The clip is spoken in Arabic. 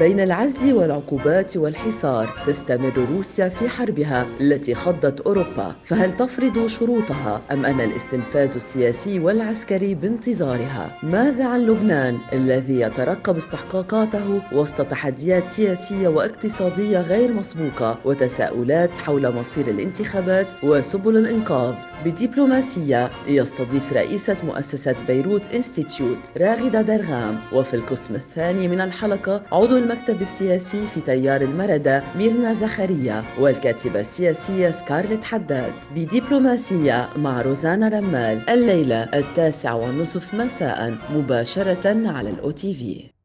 بين العزل والعقوبات والحصار تستمر روسيا في حربها التي خضت أوروبا، فهل تفرض شروطها أم أن الاستنفاذ السياسي والعسكري بانتظارها؟ ماذا عن لبنان الذي يترقب استحقاقاته وسط تحديات سياسية واقتصادية غير مسبوقة وتساؤلات حول مصير الانتخابات وسبل الإنقاذ؟ بدبلوماسية يستضيف رئيسة مؤسسة بيروت انستيتيوت راغدة درغام، وفي القسم الثاني من الحلقة عضو المكتب السياسي في تيار المردة ميرنا زخريا والكاتبة السياسية سكارليت حداد. بدبلوماسية مع روزانا رمال الليلة 21:30 مساء مباشرة على الأوتيفي.